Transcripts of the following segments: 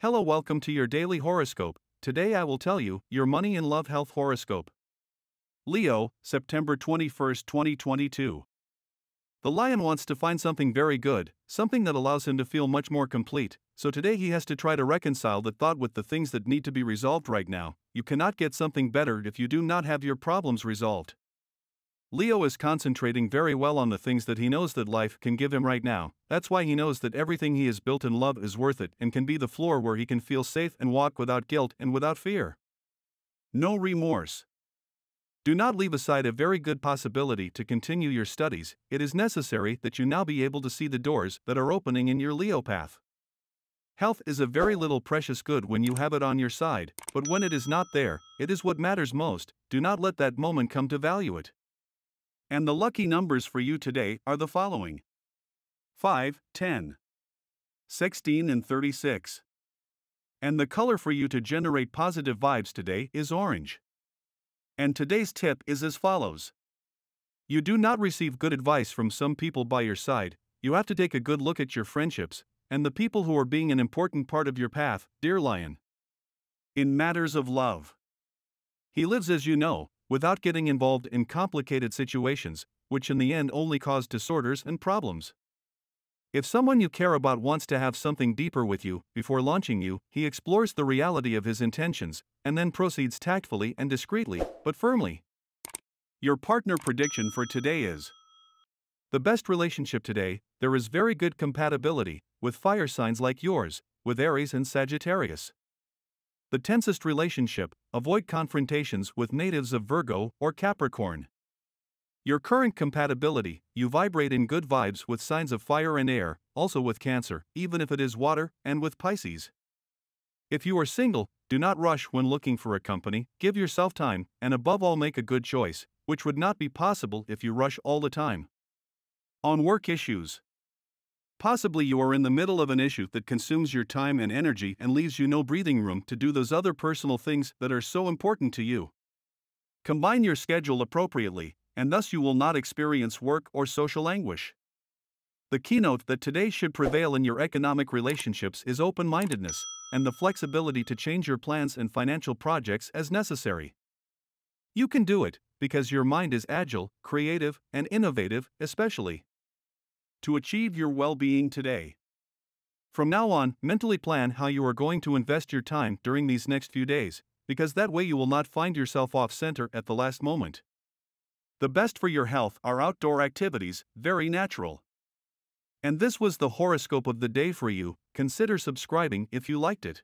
Hello, welcome to your daily horoscope. Today I will tell you your money and love health horoscope. Leo, September 21, 2022. The lion wants to find something very good, something that allows him to feel much more complete, so today he has to try to reconcile that thought with the things that need to be resolved right now. You cannot get something better if you do not have your problems resolved. Leo is concentrating very well on the things that he knows that life can give him right now. That's why he knows that everything he has built in love is worth it and can be the floor where he can feel safe and walk without guilt and without fear. No remorse. Do not leave aside a very good possibility to continue your studies. It is necessary that you now be able to see the doors that are opening in your Leo path. Health is a very little precious good when you have it on your side, but when it is not there, it is what matters most. Do not let that moment come to value it. And the lucky numbers for you today are the following: 5, 10, 16, and 36. And the color for you to generate positive vibes today is orange. And today's tip is as follows. You do not receive good advice from some people by your side. You have to take a good look at your friendships and the people who are being an important part of your path, dear lion. In matters of love, he lives, as you know, without getting involved in complicated situations, which in the end only cause disorders and problems. If someone you care about wants to have something deeper with you, before launching you, he explores the reality of his intentions, and then proceeds tactfully and discreetly, but firmly. Your partner prediction for today is: the best relationship today, there is very good compatibility, with fire signs like yours, with Aries and Sagittarius. The tensest relationship, avoid confrontations with natives of Virgo or Capricorn. Your current compatibility, you vibrate in good vibes with signs of fire and air, also with Cancer, even if it is water, and with Pisces. If you are single, do not rush when looking for a company, give yourself time, and above all make a good choice, which would not be possible if you rush all the time. On work issues. Possibly you are in the middle of an issue that consumes your time and energy and leaves you no breathing room to do those other personal things that are so important to you. Combine your schedule appropriately, and thus you will not experience work or social anguish. The keynote that today should prevail in your economic relationships is open-mindedness, and the flexibility to change your plans and financial projects as necessary. You can do it, because your mind is agile, creative, and innovative, especially. To achieve your well-being today. From now on, mentally plan how you are going to invest your time during these next few days, because that way you will not find yourself off-center at the last moment. The best for your health are outdoor activities, very natural. And this was the horoscope of the day for you. Consider subscribing if you liked it.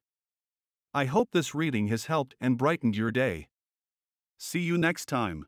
I hope this reading has helped and brightened your day. See you next time.